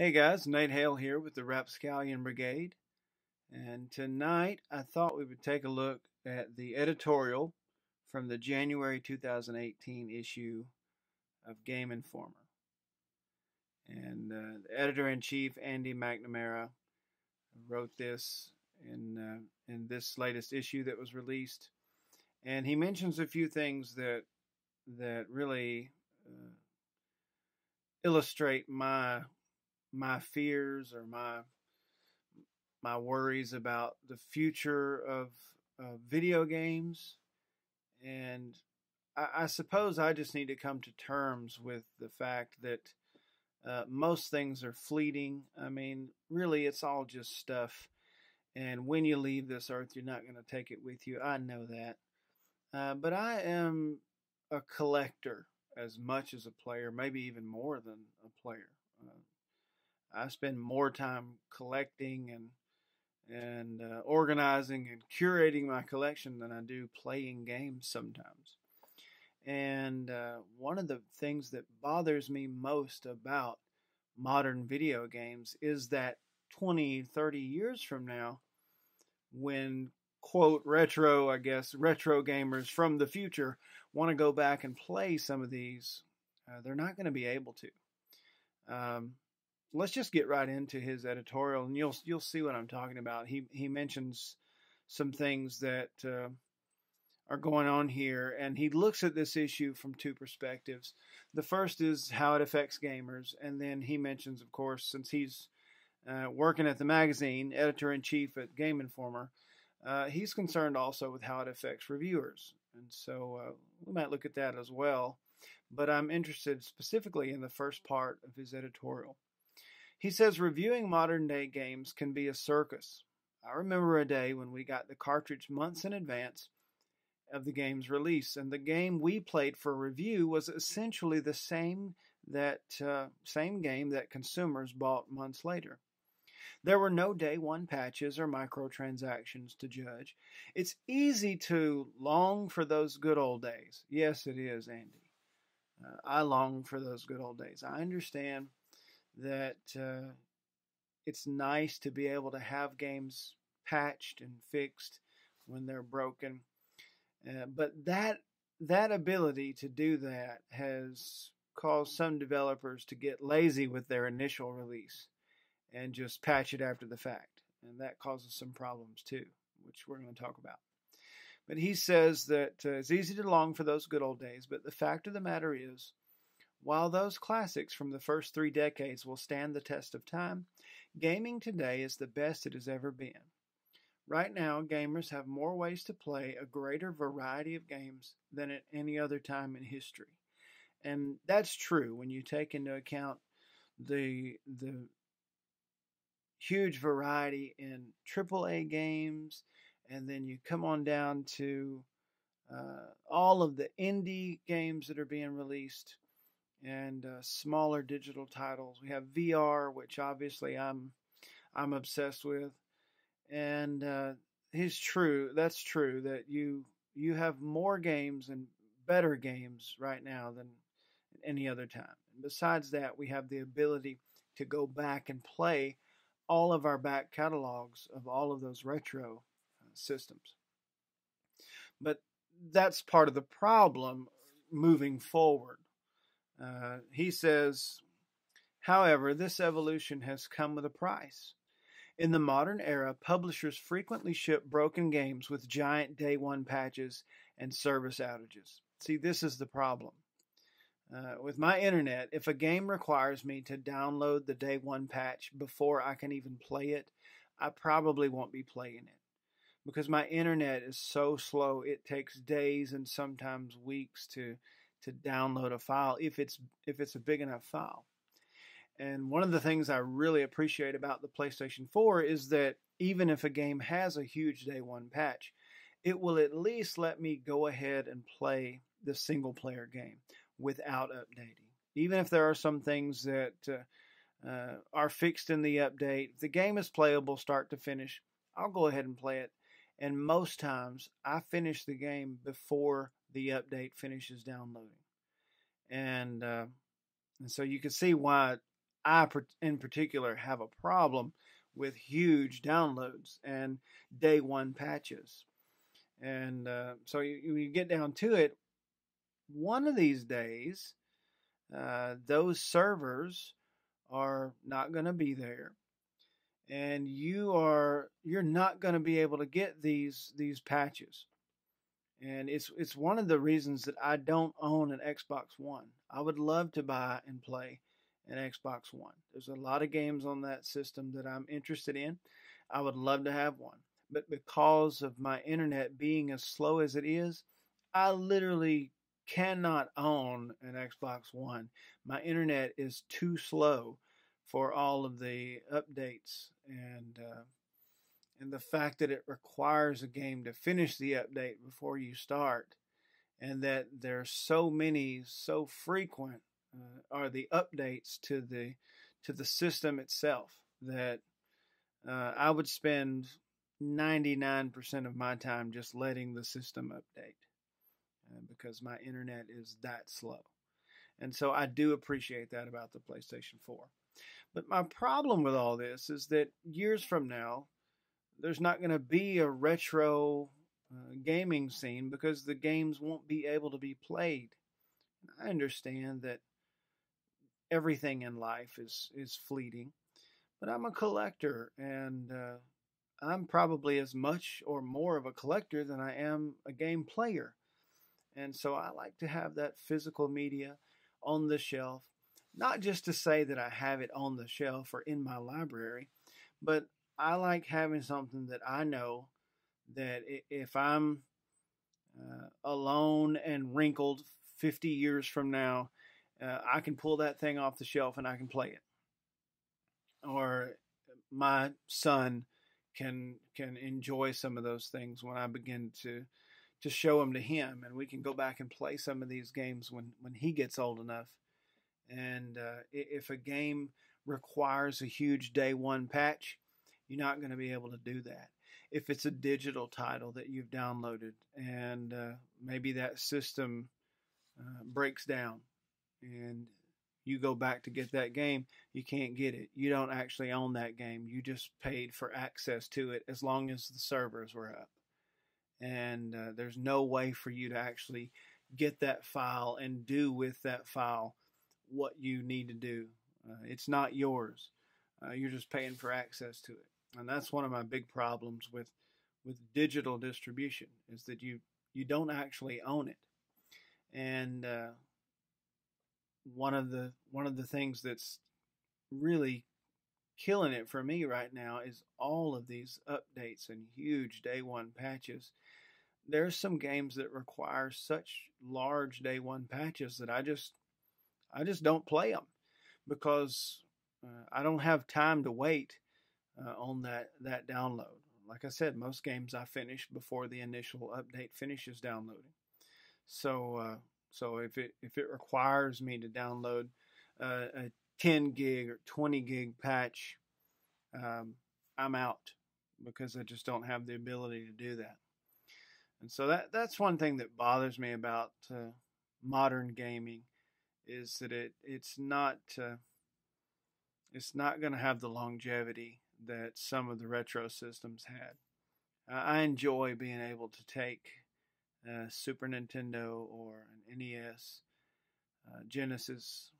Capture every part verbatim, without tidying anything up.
Hey guys, Nate Hale here with the Rapscallion Brigade, and tonight I thought we would take a look at the editorial from the January two thousand eighteen issue of Game Informer. And uh, the editor-in-chief, Andy McNamara, wrote this in, uh, in this latest issue that was released, and he mentions a few things that, that really uh, illustrate my my fears or my my worries about the future of uh, video games. And I, I suppose I just need to come to terms with the fact that uh, most things are fleeting. I mean, really, it's all just stuff. And when you leave this earth, you're not going to take it with you. I know that. Uh, but I am a collector as much as a player, maybe even more than a player. Uh, I spend more time collecting and and uh, organizing and curating my collection than I do playing games sometimes. And uh, one of the things that bothers me most about modern video games is that twenty, thirty years from now, when, quote, retro, I guess, retro gamers from the future want to go back and play some of these, uh, they're not going to be able to. Um, Let's just get right into his editorial, and you'll you'll see what I'm talking about. He he mentions some things that uh, are going on here, and he looks at this issue from two perspectives. The first is how it affects gamers, and then he mentions, of course, since he's uh, working at the magazine, editor-in-chief at Game Informer, uh, he's concerned also with how it affects reviewers, and so uh, we might look at that as well. But I'm interested specifically in the first part of his editorial. He says, reviewing modern-day games can be a circus. I remember a day when we got the cartridge months in advance of the game's release, and the game we played for review was essentially the same, that, uh, same game that consumers bought months later. There were no day-one patches or microtransactions to judge. It's easy to long for those good old days. Yes, it is, Andy. Uh, I long for those good old days. I understand that uh, it's nice to be able to have games patched and fixed when they're broken. Uh, but that that ability to do that has caused some developers to get lazy with their initial release and just patch it after the fact. And that causes some problems too, which we're going to talk about. But he says that uh, it's easy to long for those good old days, but the fact of the matter is, while those classics from the first three decades will stand the test of time, gaming today is the best it has ever been. Right now, gamers have more ways to play a greater variety of games than at any other time in history. And that's true when you take into account the, the huge variety in triple A games, and then you come on down to uh, all of the indie games that are being released, and uh, smaller digital titles. We have V R, which obviously I'm I'm obsessed with, and uh, it's true. That's true that you you have more games and better games right now than any other time. And besides that, we have the ability to go back and play all of our back catalogs of all of those retro uh, systems. But that's part of the problem moving forward. Uh, he says, however, this evolution has come with a price. In the modern era, publishers frequently ship broken games with giant day one patches and service outages. See, this is the problem. Uh, with my internet, if a game requires me to download the day one patch before I can even play it, I probably won't be playing it. Because my internet is so slow, it takes days and sometimes weeks to to download a file if it's if it's a big enough file. And one of the things I really appreciate about the PlayStation four is that even if a game has a huge day one patch, it will at least let me go ahead and play the single player game without updating. Even if there are some things that uh, uh, are fixed in the update, if the game is playable start to finish, I'll go ahead and play it. And most times I finish the game before the update finishes downloading. And, uh, and so you can see why I, in particular, have a problem with huge downloads and day one patches. And uh, so you, you get down to it, one of these days, uh, those servers are not going to be there. And you are you're not going to be able to get these these patches, and it's it's one of the reasons that I don't own an Xbox One. I would love to buy and play an Xbox One. There's a lot of games on that system that I'm interested in. I would love to have one, but because of my internet being as slow as it is, I literally cannot own an Xbox One. My internet is too slow for all of the updates, and uh, and the fact that it requires a game to finish the update before you start, and that there's so many, so frequent uh, are the updates to the to the system itself that uh, I would spend ninety-nine percent of my time just letting the system update uh, because my internet is that slow. And so I do appreciate that about the PlayStation four. But my problem with all this is that years from now, there's not going to be a retro uh, gaming scene because the games won't be able to be played. I understand that everything in life is, is fleeting, but I'm a collector, and uh, I'm probably as much or more of a collector than I am a game player. And so I like to have that physical media on the shelf. Not just to say that I have it on the shelf or in my library, but I like having something that I know that if I'm uh, alone and wrinkled fifty years from now, uh, I can pull that thing off the shelf and I can play it. Or my son can can enjoy some of those things when I begin to to show them to him, and we can go back and play some of these games when, when he gets old enough. And uh, if a game requires a huge day one patch, you're not going to be able to do that. If it's a digital title that you've downloaded and uh, maybe that system uh, breaks down and you go back to get that game, you can't get it. You don't actually own that game. You just paid for access to it as long as the servers were up. And uh, there's no way for you to actually get that file and do with that file what you need to do. Uh, it's not yours. Uh, you're just paying for access to it. And that's one of my big problems with with digital distribution, is that you you don't actually own it. And uh, one of the one of the things that's really killing it for me right now is all of these updates and huge day one patches. There's some games that require such large day one patches that I just I just don't play them because uh, I don't have time to wait uh, on that, that download. Like I said, most games I finish before the initial update finishes downloading. So uh, so if it if it requires me to download uh, a ten gig or twenty gig patch, um, I'm out because I just don't have the ability to do that. And so that that's one thing that bothers me about uh, modern gaming. Is that it? It's not. Uh, it's not going to have the longevity that some of the retro systems had. Uh, I enjoy being able to take uh, Super Nintendo or an N E S, uh, Genesis,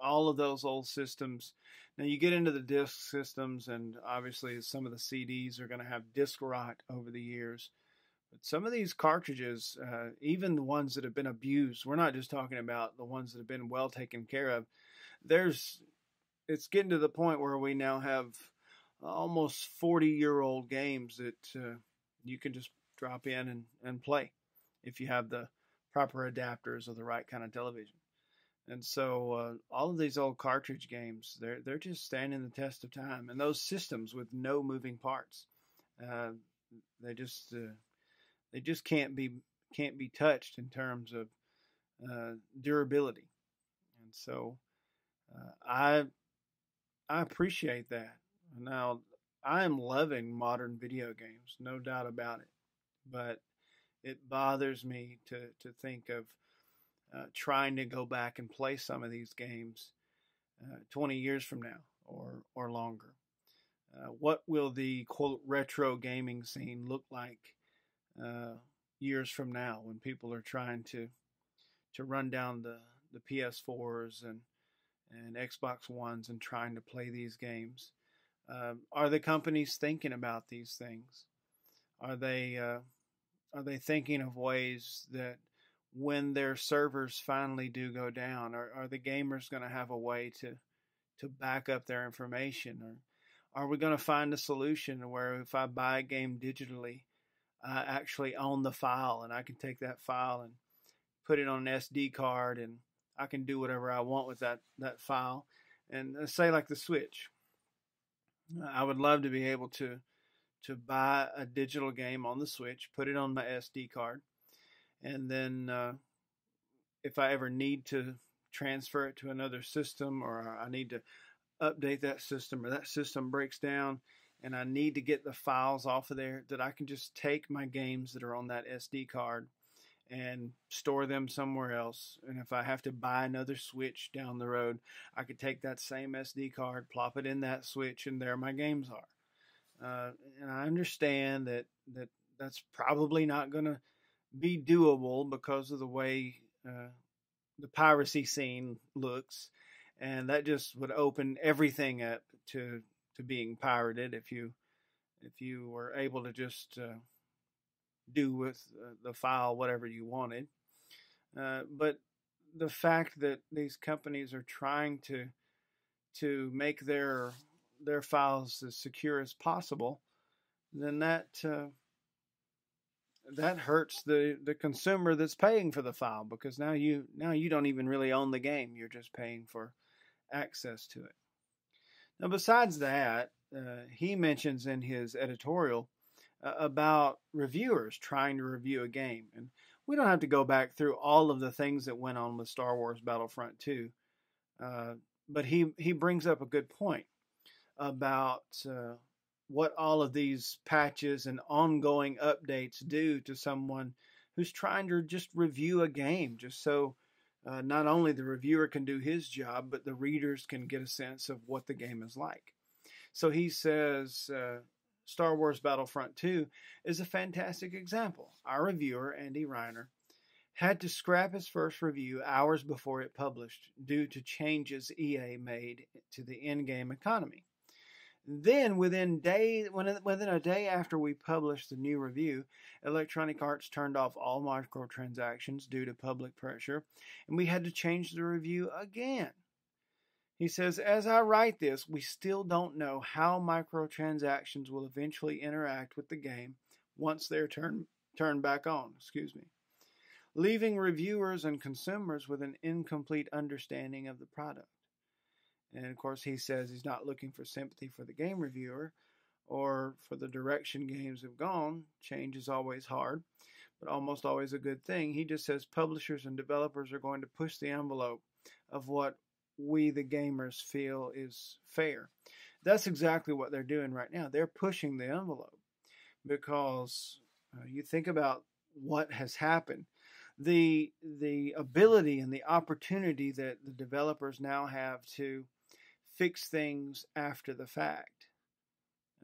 all of those old systems. Now you get into the disc systems, and obviously some of the C Ds are going to have disc rot over the years. But some of these cartridges, uh, even the ones that have been abused, we're not just talking about the ones that have been well taken care of. There's, it's getting to the point where we now have almost forty-year-old games that uh, you can just drop in and, and play if you have the proper adapters or the right kind of television. And so uh, all of these old cartridge games, they're, they're just standing the test of time. And those systems with no moving parts, uh, they just... Uh, They just can't be can't be touched in terms of uh, durability, and so uh, I I appreciate that. Now I am loving modern video games, no doubt about it, but it bothers me to to think of uh, trying to go back and play some of these games uh, twenty years from now or, or longer? Uh, what will the, quote, retro gaming scene look like uh, years from now when people are trying to to run down the, the P S fours and, and Xbox Ones and trying to play these games? Uh, are the companies thinking about these things? Are they uh, are they thinking of ways that when their servers finally do go down, are, are the gamers going to have a way to to back up their information? Or are we going to find a solution where if I buy a game digitally, I actually own the file and I can take that file and put it on an S D card and I can do whatever I want with that, that file? And uh, say like the Switch. I would love to be able to to buy a digital game on the Switch, put it on my S D card, and then uh, if I ever need to transfer it to another system, or I need to update that system, or that system breaks down and I need to get the files off of there, that I can just take my games that are on that S D card and store them somewhere else. And if I have to buy another Switch down the road, I could take that same S D card, plop it in that Switch, and there my games are. Uh, and I understand that, that that's probably not going to be doable because of the way uh, the piracy scene looks. And that just would open everything up to, to being pirated if you, if you were able to just uh, do with uh, the file whatever you wanted. Uh, but the fact that these companies are trying to, to make their... their files as secure as possible, then that uh, that hurts the the consumer that's paying for the file, because now you now you don't even really own the game, you're just paying for access to it. Now, besides that, uh, he mentions in his editorial uh, about reviewers trying to review a game, and we don't have to go back through all of the things that went on with Star Wars Battlefront two, uh, but he he brings up a good point about uh, what all of these patches and ongoing updates do to someone who's trying to just review a game, just so uh, not only the reviewer can do his job, but the readers can get a sense of what the game is like. So he says uh, Star Wars Battlefront two is a fantastic example. Our reviewer, Andy Reiner, had to scrap his first review hours before it published due to changes E A made to the in-game economy. Then, within day, within a day after we published the new review, Electronic Arts turned off all microtransactions due to public pressure, and we had to change the review again. He says, as I write this, we still don't know how microtransactions will eventually interact with the game once they're turned turned back on, excuse me, leaving reviewers and consumers with an incomplete understanding of the product. And of course, he says he's not looking for sympathy for the game reviewer or for the direction games have gone. Change is always hard, but almost always a good thing. He just says publishers and developers are going to push the envelope of what we, the gamers, feel is fair. That's exactly what they're doing right now. They're pushing the envelope, because uh, you think about what has happened. The, the ability and the opportunity that the developers now have to fix things after the fact.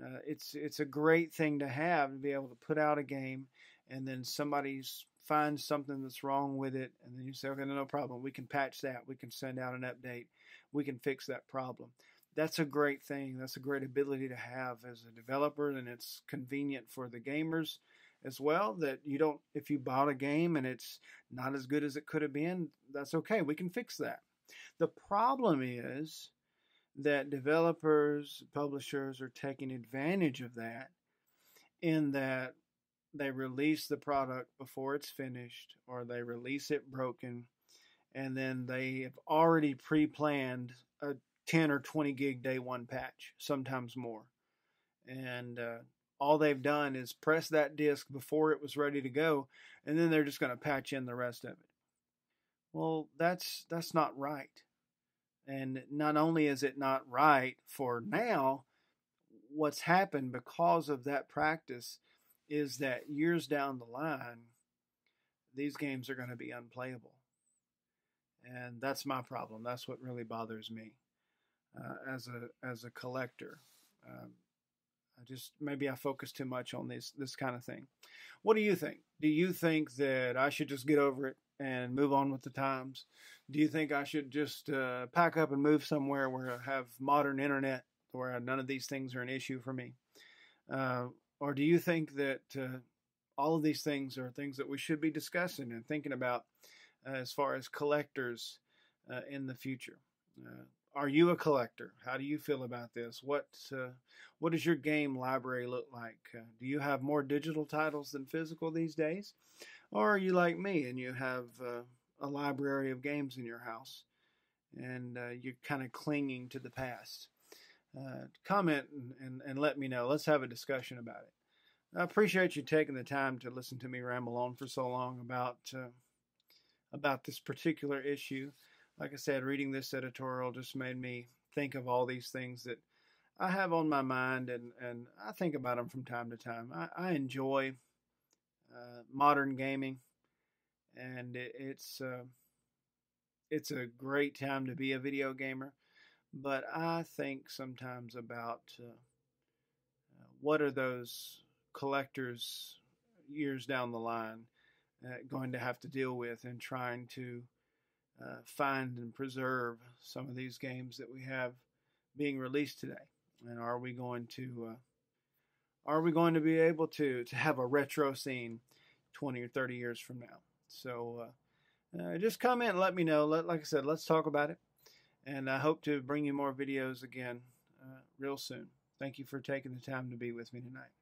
Uh, it's it's a great thing to have, to be able to put out a game and then somebody finds something that's wrong with it, and then you say, okay, no, no problem. We can patch that. We can send out an update. We can fix that problem. That's a great thing. That's a great ability to have as a developer, and it's convenient for the gamers as well, that you don't, if you bought a game and it's not as good as it could have been, that's okay. We can fix that. The problem is that developers, publishers are taking advantage of that, in that they release the product before it's finished, or they release it broken, and then they have already pre-planned a ten or twenty gig day one patch, sometimes more. And uh, all they've done is press that disc before it was ready to go, and then they're just going to patch in the rest of it. Well, that's that's not right. And not only is it not right for now, what's happened because of that practice is that years down the line, these games are going to be unplayable. And that's my problem. That's what really bothers me. uh, as a as a collector. Um, I just maybe I focus too much on this this kind of thing. What do you think? Do you think that I should just get over it and move on with the times? Do you think I should just uh, pack up and move somewhere where I have modern internet, where none of these things are an issue for me? Uh, or do you think that uh, all of these things are things that we should be discussing and thinking about uh, as far as collectors uh, in the future? Uh, are you a collector? How do you feel about this? What, uh, what does your game library look like? Uh, do you have more digital titles than physical these days? Or are you like me and you have uh, a library of games in your house and uh, you're kind of clinging to the past? Uh, comment and, and, and let me know. Let's have a discussion about it. I appreciate you taking the time to listen to me ramble on for so long about uh, about this particular issue. Like I said, reading this editorial just made me think of all these things that I have on my mind, and, and I think about them from time to time. I, I enjoy uh, modern gaming, and it, it's, uh, it's a great time to be a video gamer. But I think sometimes about uh, uh, what are those collectors years down the line uh, going to have to deal with in trying to uh, find and preserve some of these games that we have being released today. And are we going to uh, are we going to be able to to have a retro scene twenty or thirty years from now? So uh, uh, just comment, let me know. Let, like I said, let's talk about it. And I hope to bring you more videos again uh, real soon. Thank you for taking the time to be with me tonight.